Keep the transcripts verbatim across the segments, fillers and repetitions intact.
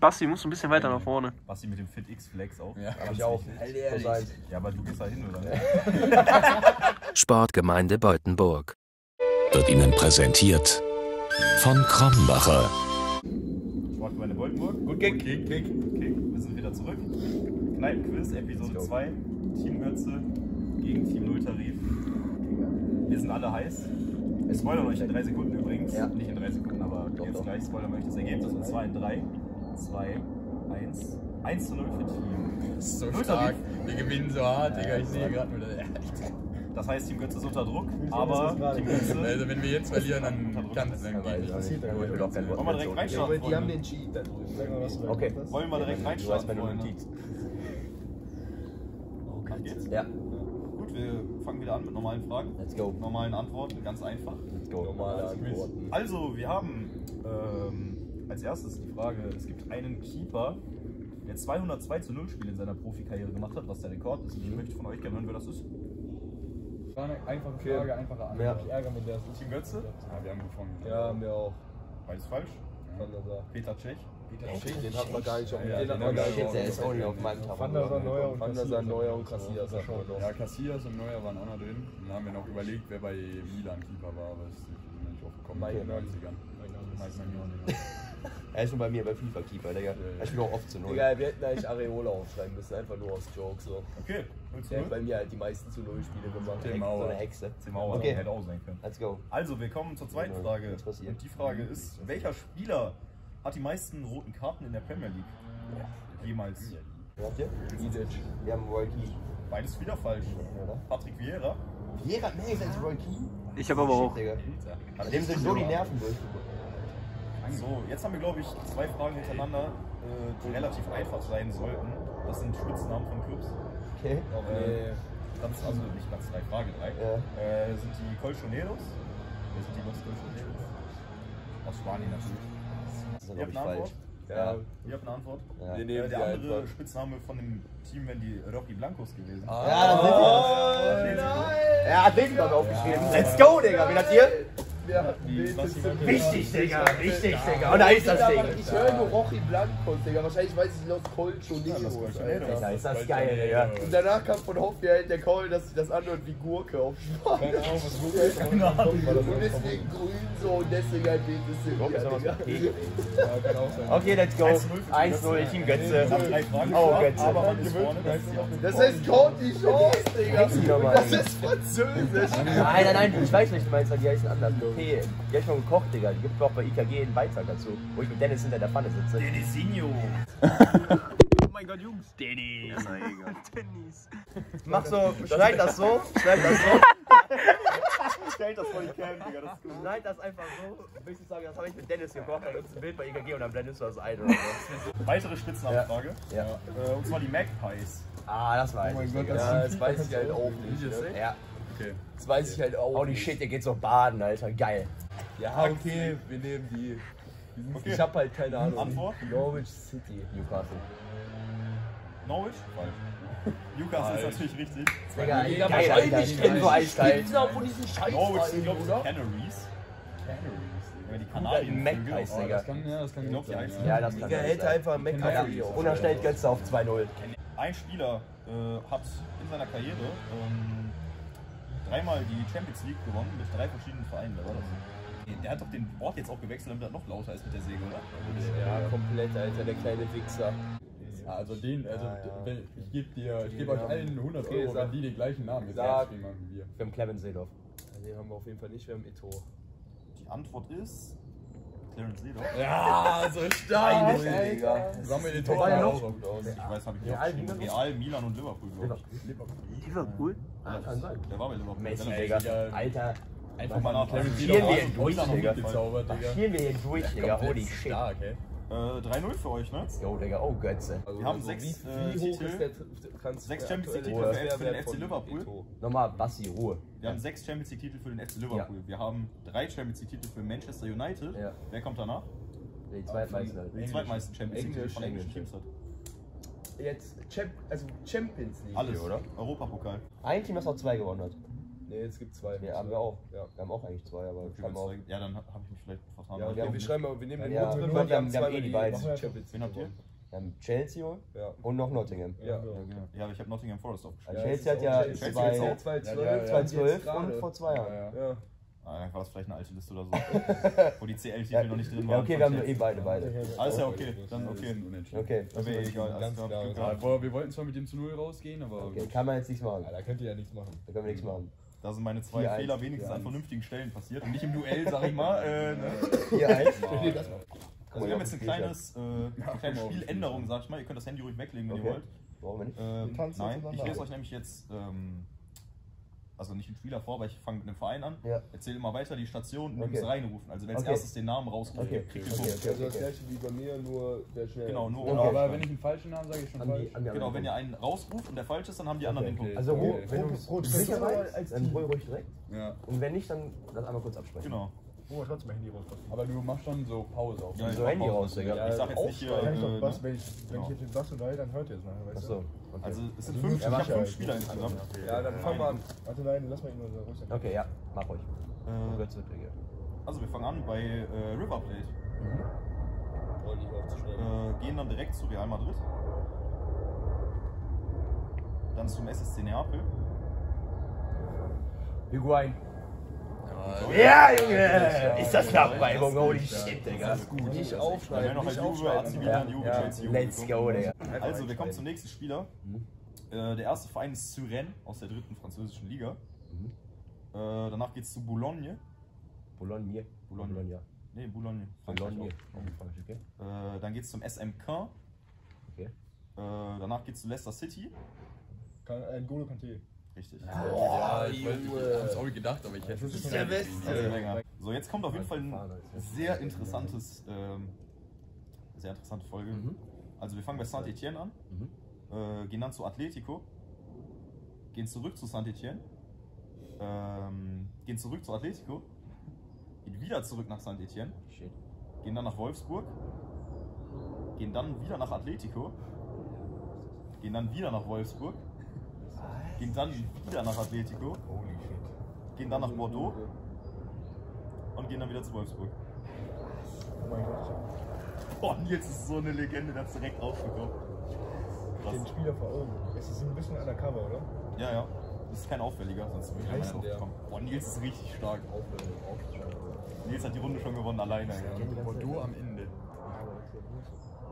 Basti muss ein bisschen weiter nach vorne. Basti mit dem Fit-X-Flex auch. Ja, hab ich auch. Ja, aber du gehst da hin, oder? Sportgemeinde Boltenburg. Wird Ihnen präsentiert von Krombacher. Sportgemeinde Boltenburg. Gut Kick. Kick, Kick. Wir sind wieder zurück. Kneipenquiz, Episode zwei. Team Götze gegen Team Nulltarif. Wir sind alle heiß. Wir spoilern euch in drei Sekunden übrigens. Ja. Nicht in drei Sekunden, aber doch, jetzt doch. Gleich spoilern wir euch das Ergebnis. Und zwar in drei, zwei, eins, eins zu null für Team. Das ist so Nulltarif. Stark. Wir gewinnen so hart, Digga. Ich sehe gerade nur. Das heißt, Team Götze ist unter Druck, aber Team Götze. Also, wenn wir jetzt verlieren, dann kann es sein. Wollen wir direkt reinstarten? Die haben den Cheat da drüben. Sagen wir was. Okay. Wollen wir direkt reinstarten? Okay. Geht's? Ja. Gut, wir fangen wieder an mit normalen Fragen. Let's go. Normalen Antworten, ganz einfach. Let's go. Normale Antworten. Also, wir haben ähm, als erstes die Frage: Es gibt einen Keeper, der zweihundertzwei zu null Spiele in seiner Profikarriere gemacht hat, was der Rekord ist. Ich möchte von euch gerne hören, wer das ist. Einfache Frage, einfache Antwort. Ich ärgere mich, der ist Team Götze? Ja, wir haben gefunden. Ja, haben wir auch. Beides falsch. Van der Sar. Peter Cech. Peter Cech, den hat man gar nicht auf dem Schirm. Der ist auch nicht auf meinem Tab. Van der Sar, Neuer und Van der Sar, Neuer und Kassias. Ja, Kassias und Neuer waren auch noch drin. Dann haben wir noch überlegt, wer bei Milan Keeper war, aber ist nicht aufgekommen. Bei den neunzigern. Er ist schon bei mir, bei FIFA Keeper, Digga. Er spielt auch oft zu null. Digga, wir hätten eigentlich Areola aufschreiben müssen, einfach nur aus Jokes so. Okay. Der hat bei mir halt die meisten zu null Spiele gemacht. So eine Hexe. Mauer, okay. Hätte auch sein können. Let's go. Also, wir kommen zur zweiten Frage. Und die Frage ist, welcher Spieler hat die meisten roten Karten in der Premier League? Ja. Jemals. Wer habt ihr? Wir haben Royal Key. Beides wieder falsch. Patrick Vieira. Vieira hat mehr als Royal Key? Ich habe aber auch. Dem sind so die Nerven durch. So, jetzt haben wir, glaube ich, zwei Fragen hintereinander, äh, die relativ einfach sein sollten. Das sind Spitznamen von Clubs. Okay. Äh, das ist also nicht Platz drei, Frage drei. Ja. Äh, sind die Colchoneros? Wer sind die Colchoneros? Aus Spanien natürlich. Ihr habt eine Antwort? Ja. Ihr habt eine Antwort? Ja. Nee, nee, äh, der andere einfach. Spitzname von dem Team wären die Rocky Blancos gewesen. Ah. Ja, das sind die. Oh, ja, Atlético hat aufgeschrieben. Ja. Let's go, Digga. Wen habt ihr? Ja, wichtig, Digga, wichtig, Digga. Und da ist das Ding. Ich höre nur Rocky Blancos, Digga. Wahrscheinlich weiß ich noch Colchoneros. Ja, ist das geil, Digga. Und danach kam von Hoffenheim der Call, dass ich das anhört wie Gurke auf Spanisch. Keine Ahnung, und deswegen grün so und deswegen halt wegen des. Okay, let's go. eins zu null, Team Götze. Oh, Götze. Das heißt, Count die Chance, Digga. Das ist Französisch. Nein, nein, nein, ich weiß nicht, du meinst, die heißen anders. Okay, die hab ich schon gekocht, Digga. Die gibt's auch bei I K G einen Beitrag dazu, wo ich mit Dennis hinter der Pfanne sitze. Dennisinho! Oh mein Gott, Jungs! Dennis! Dennis! Mach so, schneid das so, schneid das so. Schneid das vor die Cam, Digga, das ist gut. Schneid das einfach so. Willst du sagen, das habe ich mit Dennis gekocht, dann gibt's ein Bild bei I K G und dann blendest du das ein oder so. Weitere Spitznamenfrage. Ja. Ja. Und zwar die Magpies. Ah, das weiß ich. Oh mein Gott, das, ja, das weiß ich halt auch nicht. Ja. Okay. Das weiß okay. ich halt auch. Oh, die Shit, ihr geht's doch baden, Alter. Geil. Ja, okay, wir nehmen die. die okay. Ich hab halt keine Ahnung. Antwort? Norwich City. Newcastle. Norwich? Falsch. Newcastle ist natürlich richtig. Digga, Digga, wahrscheinlich drin, weil ich bin da von diesen Scheiß. Norwich sind, glaube ich, die Canaries. Canaries. Die Kanarien. Magpies, Digga. Das kann, ja, das kann nicht sein. Ja, das kann nicht sein. Hält einfach Magpies. Und dann stellt Götze auf zwei null. Ein Spieler äh, hat in seiner Karriere ähm, dreimal die Champions League gewonnen mit drei verschiedenen Vereinen, oder? Der hat doch den Ort jetzt auch gewechselt, damit er noch lauter ist mit der Säge, oder? Ja, ja, komplett, Alter, der kleine Wichser. Ja, also den, also ja, ja. ich gebe dir, ich gebe euch allen hundert Euro, wenn die den gleichen Namen gesagt haben wie wir. Wir haben Clarence Seedorf. Den haben wir auf jeden Fall nicht, wir haben Eto. Die Antwort ist... Clarence Seedorf. Ja, so stark! Digga. Sagen wir den Tor auch gut aus. Ich weiß, habe ich auch Real, Milan und Liverpool, glaube ich. Liverpool? Liverpool? Ah, das kann sein. Der war bei Liverpool. Messi, Digga. Alter. Einfach mal nach Clarence Seedorf. Schieren wir hier durch, Digga. Schieren wir hier durch, Digga. Holy shit. drei null für euch, ne? Jo, Digga. Oh, Götze. Wir haben sechs Champions League-Titel für den F C Liverpool. Nochmal, Basti, Ruhe. Wir haben sechs Champions League-Titel für den F C Liverpool. Ja. Wir haben drei Champions League-Titel für Manchester United. Ja. Wer kommt danach? Die zweitmeisten. Ah, die zweitmeisten Champions League-Titel von englischen Teams hat. Jetzt Champ also Champions League. Alles, oder? Europapokal. Ein Team, das auch zwei gewonnen hat. Ne, jetzt gibt es zwei. Ja, haben wir auch. Ja. Wir haben auch eigentlich zwei, aber okay, wir zwei. Ja, dann habe ich mich vielleicht verfahren. Ja, okay, wir, haben, wir schreiben aber, wir nehmen ja, den Notfall, ja, wir haben, wir haben eh die beiden. Wen habt ihr? Wir haben Chelsea ja. und noch Nottingham. Ja, ja, genau. Ja, aber ich habe Nottingham Forest aufgeschrieben. Ja, Chelsea hat ja zweitausendzwölf und vor zwei Jahren. Ja. Ah, dann war es vielleicht eine alte Liste oder so, wo die C L-Titel ja, noch nicht drin waren. Ja, okay, wir haben eh beide, beide. Alles ja, okay, dann okay. Okay, das wäre egal. Ganz klar, klar. Klar. Boah, wir wollten zwar mit dem zu null rausgehen, aber... Okay, kann man jetzt nichts machen. Ja, da könnt ihr ja nichts machen. Da können wir nichts machen. Da sind meine zwei vier Fehler eins, wenigstens an vernünftigen Stellen passiert und nicht im Duell, sag ich mal. Äh, ne? Hier eins. Also wir haben jetzt ein kleines, äh, eine kleine Spieländerung, sag ich mal. Ihr könnt das Handy ruhig weglegen, wenn okay. ihr wollt. Warum nicht? Ähm, nein, ich lese euch nämlich jetzt... Ähm, also nicht den Spieler vor, aber ich fange mit einem Verein an, ja. erzähle immer weiter die Station und okay. muss reinrufen. Also wenn als okay. erstes den Namen rausruft, okay. kriegt ihr okay. okay. okay. Also das gleiche wie bei mir, nur der schnell. Genau, nur okay. Aber okay. wenn ich einen falschen Namen sage, ich schon an falsch. Die, an die genau, wenn ihr einen rausruft und der falsch ist, dann haben die anderen okay. den Punkt. Also okay. Okay. wenn, wenn du rot sicher weißt, dann ruhig ruhig direkt. Ja. Und wenn nicht, dann das einmal kurz absprechen. Genau. Oh, ich lasse mein Handy raus. Aber du machst schon so Pause auf. Ja, so Handy raus, Digga. Ich sag jetzt nicht hier. Wenn ich jetzt den Bass unterhalte, dann hört ihr es nachher. Achso. Also es sind fünf, ich hab fünf Spieler insgesamt. Ja, dann fangen wir an. Warte, nein, lass mal ihn nur ruhig sein. Okay, ja, mach ruhig. Also wir fangen an bei äh, River Plate. Mhm. Wollte ich aufzuschreiben. Äh, gehen dann direkt zu Real Madrid. Dann zum S S C Neapel. Higuain. Ja, Junge! Ist das knapp bei Holy shit, Digga! Das ist gut, nicht aufschreiben, noch nicht aufschreiben. Ja, ja. Let's go, Digga! Also, wir kommen zum nächsten Spieler. Mhm. Äh, der erste Verein ist Suresnes aus der dritten französischen Liga. Mhm. Äh, danach geht's zu Boulogne. Boulogne? Boulogne. Boulogne. Nee, Boulogne. Boulogne. Okay. Äh, dann geht's zum S M K. Okay. Äh, danach geht's zu Leicester City. N'Golo Kanté. Richtig. Ja, oh, ja, ich hab's auch nicht gedacht, aber ich hätte es schon länger. So, jetzt kommt auf jeden Fall eine sehr, interessantes, ähm, sehr interessante Folge. Mhm. Also wir fangen bei Saint-Étienne an, mhm. äh, gehen dann zu Atlético, gehen zurück zu Saint-Étienne, ähm, gehen zurück zu Atlético, gehen wieder zurück nach Saint-Étienne, gehen dann nach Wolfsburg, gehen dann wieder nach Atlético, gehen dann wieder nach Wolfsburg, gehen dann wieder nach Atlético, gehen dann nach Bordeaux und gehen dann wieder zu Wolfsburg. Oh mein Gott. Boah, Nils ist so eine Legende, der hat es direkt rausgekommen. Krass. Den Spieler vor allem. Es ist ein bisschen undercover, oder? Ja, ja. Das ist kein auffälliger, sonst würde ich nicht draufkommen. Boah, Nils ist richtig stark. Nils hat die Runde schon gewonnen, alleine. Ja. Bordeaux am Ende.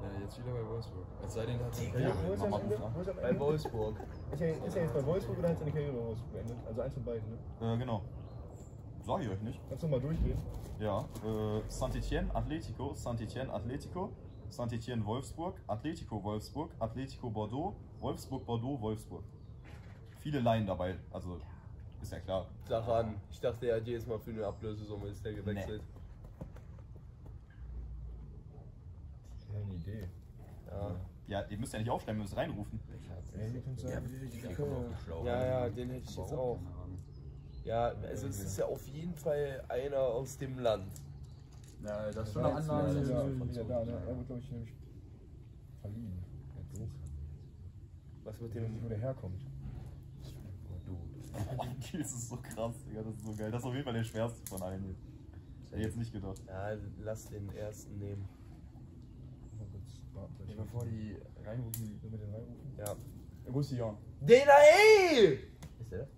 Ja, jetzt wieder bei Wolfsburg. Es sei denn, er hat seine Karriere beendet. Bei Wolfsburg. Ist er, ist er jetzt bei Wolfsburg oder hat seine Karriere bei Wolfsburg beendet? Also eins von beiden, ne? Äh, genau. Sag ich euch nicht. Kannst du mal durchgehen? Ja. Äh, Saint-Étienne, Atlético, Saint-Étienne, Atlético, Saint-Étienne, Wolfsburg, Atlético, Wolfsburg, Atlético, Bordeaux, Wolfsburg, Bordeaux, Wolfsburg. Viele Laien dabei, also ist ja klar. Sag an, ich dachte, er hat jedes Mal für eine Ablösesumme ist der gewechselt. Nee. Keine Idee. Ja. Ja, ihr müsst ja nicht aufstellen, ihr müsst reinrufen. Ja, ja, den hätte ich jetzt auch. Ja, also es ist ja auf jeden Fall einer aus dem Land. Ja, das ist schon eine Anlage. Ja, da, ne? Er wird, glaube ich, nämlich verliehen. Was wird dem, wo der herkommt? Boah, das ist so krass, Digga, das ist so geil. Das ist auf jeden Fall der schwerste von allen. Hätte ich jetzt nicht gedacht. Ja, lass den ersten nehmen. Nee, bevor die reinrufen, mit den reinrufen? Ja. Roussillon. Den da ey! Ist der?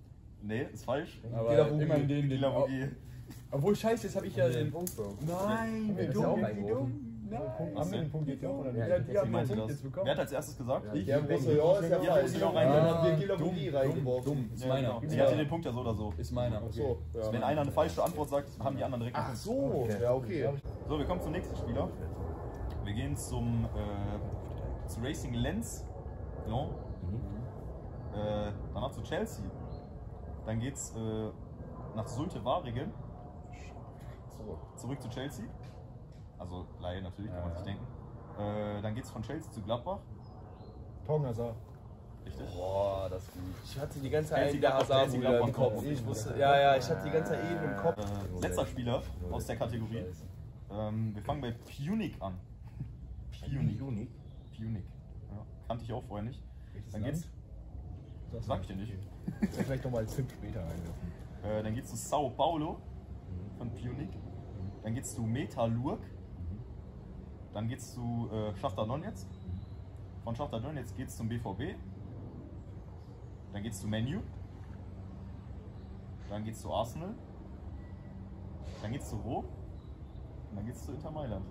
Nee, ist falsch. Aber immer in den, den obwohl, scheiße, jetzt hab ich ja den Punkt, Bro. Nein, wie dumm, wie dumm. Nein. Haben wir den Punkt jetzt auch oder nicht? Ja, die haben den Punkt jetzt bekommen. Wer hat als erstes gesagt? Ich. Der Roussillon ist ja Roussillon reingeworfen. Der Gilabouille reingeworfen. Dumm, ist meiner. Ich hatte den Punkt ja so oder so. Ist meiner. Achso. Wenn einer eine falsche Antwort sagt, haben die anderen direkt. Ach so. Ja, okay. So, wir kommen zum nächsten Spieler. Wir gehen zum äh, zu Racing Lens, no? mhm. äh, danach zu Chelsea, dann geht's äh, nach Sulte-Waregem, zurück zu Chelsea, also Laie natürlich, ja, kann man sich ja. denken. Äh, dann geht's von Chelsea zu Gladbach. Hazard. Richtig. Boah, das ist gut. Ich hatte die ganze Zeit eben im Kopf. Ich wusste, ja, ja, ich hatte die ganze Zeit eben im Kopf. Äh, letzter Spieler aus der Kategorie. Ähm, wir fangen bei Pionic an. Pionic. Pionic. Pionic. Ja, kannte ich auch vorher nicht. Welches dann geht's. Das sag ich dir nicht. Vielleicht nochmal als Tipp später einwerfen. Äh, dann geht es zu Sao Paulo von Pionic. Dann geht es zu Metalurg. Dann geht es zu äh, Schachtar Donezk. Von Schachtar Donezk geht es zum B V B. Dann geht es zu Menu. Dann geht es zu Arsenal. Dann geht es zu Rom. Und dann geht es zu Inter Mailand.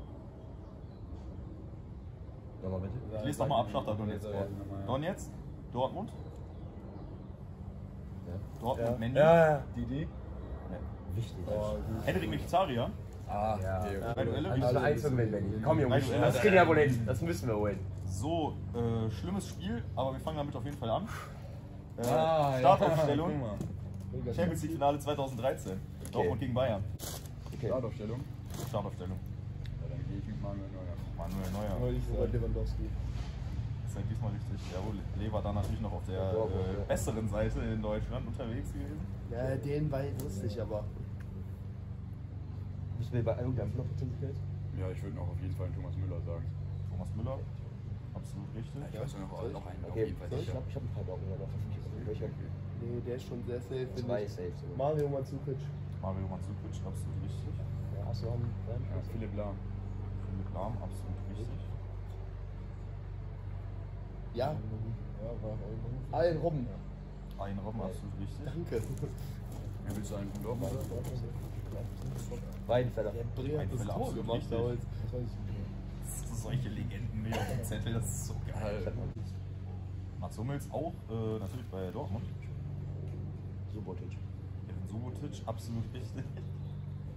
Nochmal bitte. Ich lese nochmal ab, Schachtar Donezk. Donezk, Dortmund. Ja. Dortmund, ja. Menu. Ja, ja. Didi. Nee. Wichtig. Oh, Henrik Mkhitaryan. Ah, ja. Also mit Benny. Komm, Jungs, das kriegen wir ja wohl hin. Das müssen wir holen. So, äh, schlimmes Spiel, aber wir fangen damit auf jeden Fall an. Äh, ah, Startaufstellung. Ja. Champions League Finale zweitausenddreizehn. Okay. Dortmund gegen Bayern. Okay. Startaufstellung. Startaufstellung. Ja, dann gehe ich mit Manuel Neuer. Manuel Neuer. Neulich vor Lewandowski. Das ist ja diesmal richtig. Jawohl, Lever dann natürlich noch auf der äh, besseren Seite in Deutschland unterwegs gewesen. Ja, den war wusste ich aber. Müssen wir bei irgendeinem noch Potenzial? Ja, ich würde noch auf jeden Fall Thomas Müller sagen. Thomas Müller? Absolut richtig. Ja, ich weiß noch, noch einen. Okay, auf jeden Fall ich glaube, ich habe ein paar Dortmunder noch. Welcher? Nee, der ist schon sehr safe. Zwei safe. Mario Mandzukic. Mario Mandzukic, absolut richtig. Ja, hast du auch einen Plan? Ja, Philipp Lahm. Philipp Lahm, absolut richtig. Ja. Ja, Ein Robben. Ein Robben, absolut richtig. Danke. Ja, willst du einen Dortmund? Weidenfeller. Der hat das Tor gemacht. Solche Legenden mehr auf dem Zettel, das ist so geil. Mats Hummels auch äh, natürlich bei Dortmund. Sobotitsch. Ja, Sobotitsch, absolut richtig.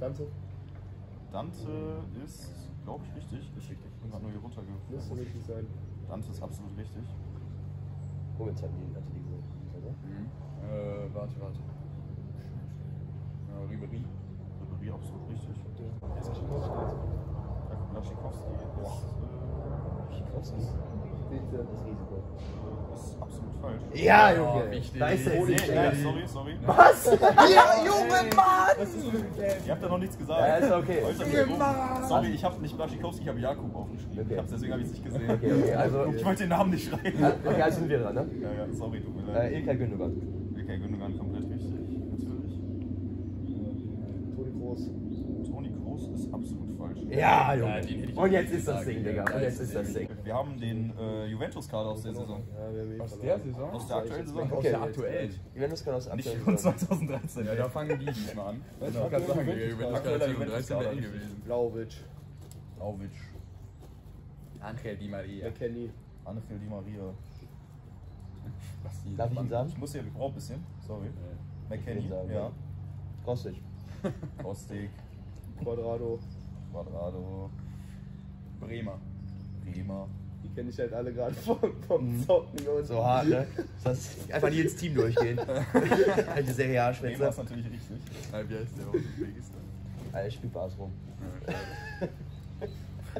Dante. Dante ist, glaube ich, richtig. Ist richtig. Ich habe nur hier runtergeguckt. Müsste richtig sein. Dante ist absolut richtig. Hummels hat die Atlético. Mhm. Äh, warte, warte. Ja, Ribery. Ribery, absolut richtig. Jetzt ist Laschikowski ist. Laschikowski? Bitte das Risiko. Das ist absolut falsch. Ja, Junge! Oh, da ist er nicht. Ja, sorry, sorry. Was? Ja, Junge, Mann! Ihr habt da noch nichts gesagt. Ja, ist okay. Sorry, ich hab nicht Laschikowski, ich hab Jakub aufgeschrieben. Okay. Ich hab's, deswegen hab ich's nicht gesehen. Okay, okay, also, ich wollte den Namen nicht schreiben. Okay, also sind wir dran, ne? Ja, ja, sorry, tut mir leid. Ilkay Gündogan. Ilkay Gündogan, komplett richtig. Natürlich. Toni Kroos. Toni Kroos ist absolut falsch. Ja, Junge. Ja, und jetzt ist das Ding, Digga. Und jetzt ist das Ding. Wir haben den äh, Juventus-Kader aus der Saison. Ja, aus der Saison? Aus der aktuellen Saison? Okay. Aus der aktuellen. Juventus-Kader aus der aktuellen Saison. Nicht von zweitausenddreizehn. Ja, da fangen die nicht mal an. Ich kann sagen, Juventus-Kader zweitausenddreizehn wäre eng gewesen. Blauwitsch. Blauwitsch. Angel Di Maria. McKennie. Angel Di Maria. Darf ich ihn sagen? Ich muss hier, ich brauche ein bisschen. Sorry. McKennie, ja. Kostig. Kostig. Quadrado. Quadrado. Bremer. Bremer. Die kenne ich halt alle gerade vom, vom Zocken und so hart, ne? Das einfach nie ins Team durchgehen. Alte Serie A-Schwätze. Bremer ist natürlich richtig. Nein, wie heißt der auch? Alter, ich spiele Bars rum.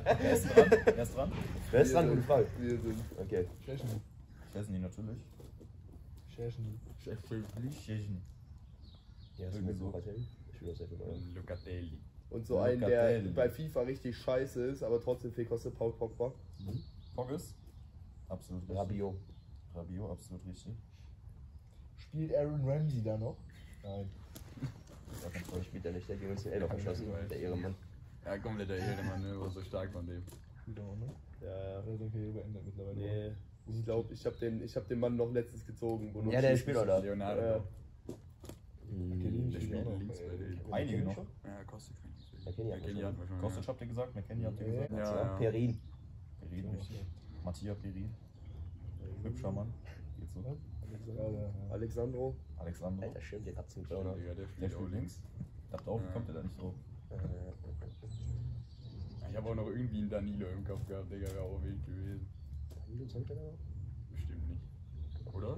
Wer ist dran? Wer ist dran? Wer ist dran? Gute Frage. Wir sind. Okay. Schächen. Schächen die natürlich. Schächen. Schächen. Ja, das ist so. Locatelli. Und so einen, der bei FIFA richtig scheiße ist, aber trotzdem viel kostet, Paul Pogba. Mhm. Poggis? Absolut richtig. Rabiot. Rabiot, absolut richtig. Spielt Aaron Ramsey da noch? Nein. Ich spielt er nicht, der G W C L noch geschossen, der Ehrenmann. Ja, komplett der Ehrenmann, ne? War so stark von dem. Ja, ja. Der ist okay beendet mittlerweile. Nee. Ich glaube, ich habe den, hab den Mann noch letztens gezogen. Wo ja, der spielt auch da. Leonardo. Der spielt links bei denen. Einige noch? Ja, Kostic. McKennie hat ja schon. Kostic habt ihr gesagt, McKennie habt ihr gesagt. Ja, ja, ja. Perin. Perin, richtig. Matthias Perin. Hübscher Mann. Geht's so? Alexandro. Alexandro. Alter, schön, den abziehen. Der spielt links. Dachte auch, wie kommt der da nicht drauf? Ich habe auch noch irgendwie einen Danilo im Kopf gehabt, Digga, wäre auch wild gewesen. Danilo zählt der da noch? Bestimmt nicht. Oder?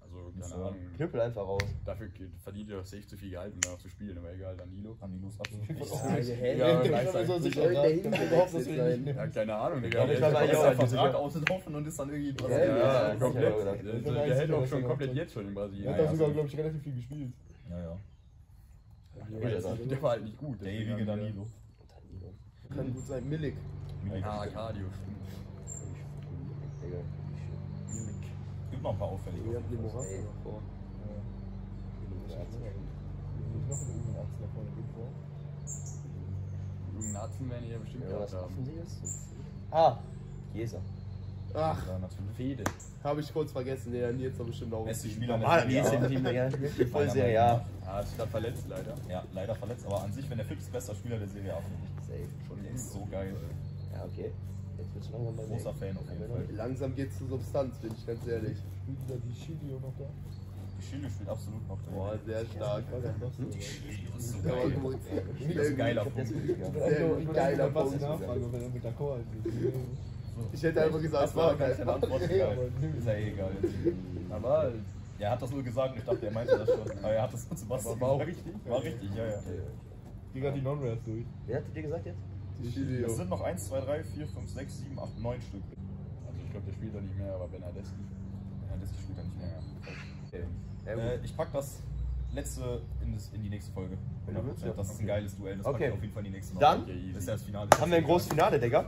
Also, keine Ahnung. Knüppel einfach raus. Dafür verdient ihr doch safe zu viel Gehalt, um danach zu spielen, aber egal, Danilo. Danilo ist absolut richtig. Ja, keine Ahnung, Digga. Der hat einen Vertrag außen offen und ist dann irgendwie in Brasilien. Ja, komplett. Der hält auch schon komplett jetzt schon in Brasilien. Der hat sogar, glaube ich, relativ viel gespielt. Ja, ja. Der war halt nicht gut. Der ewige Danilo. Kann gut sein, Milik. Ah, Cardio, stimmt. Gibt noch ein paar auffällige. Ja, ja, ja. noch in irgendeiner Aktion da vorne irgendwo? Irgendeinen Atzen werden die ja bestimmt ja, was haben. Ah, Jeser. Ach, Fede. Habe ich kurz vergessen, der nee, jetzt doch bestimmt auch. Beste Spieler normal, wie ist im Team der voll sehr, ja. Ja, ist da verletzt leider. Ja, leider verletzt, aber an sich, wenn der Fips bester Spieler der Serie A safe. Schon ist so geil. Ja, okay. Jetzt wird's langsam mal großer Fan auf jeden Fall. Langsam geht's zur Substanz, bin ich ganz ehrlich. Spielt da die Chili noch da? Die Chili spielt absolut noch da. Boah, sehr stark. Die Chili ist so geil. Ist ein geiler Punkt. Ein geiler Punkt. Ich nachfragen, wenn er mit D'accord ist. Ich hätte einfach gesagt, es war geil. Ist ja eh egal. Aber er hat das nur gesagt und ich dachte, er meinte das schon. Aber er hat das zu Wasser. War auch richtig? War richtig, ja, ja. Die hat die Non-Raps durch. Wer hat dir gesagt jetzt? Es sind noch eins, zwei, drei, vier, fünf, sechs, sieben, acht, neun Stück. Also ich glaube, der spielt da nicht mehr, aber Bernardeschi. Bernardeschi spielt da nicht mehr. Okay. Äh, ich pack das letzte in, das, in die nächste Folge. hundert Prozent. Das ist ein geiles Duell, das okay. Packe ich auf jeden Fall in die nächste Folge. Dann das ist ja das Finale. Haben wir ein großes Finale, Digga?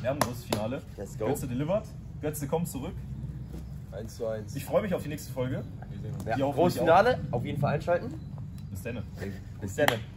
Wir haben ein großes Finale. Let's go. Götze delivered. Götze kommt zurück. eins zu eins. Ich freue mich auf die nächste Folge. Ja, großes Finale. Auf jeden Fall einschalten. Bis dann. Bis dann.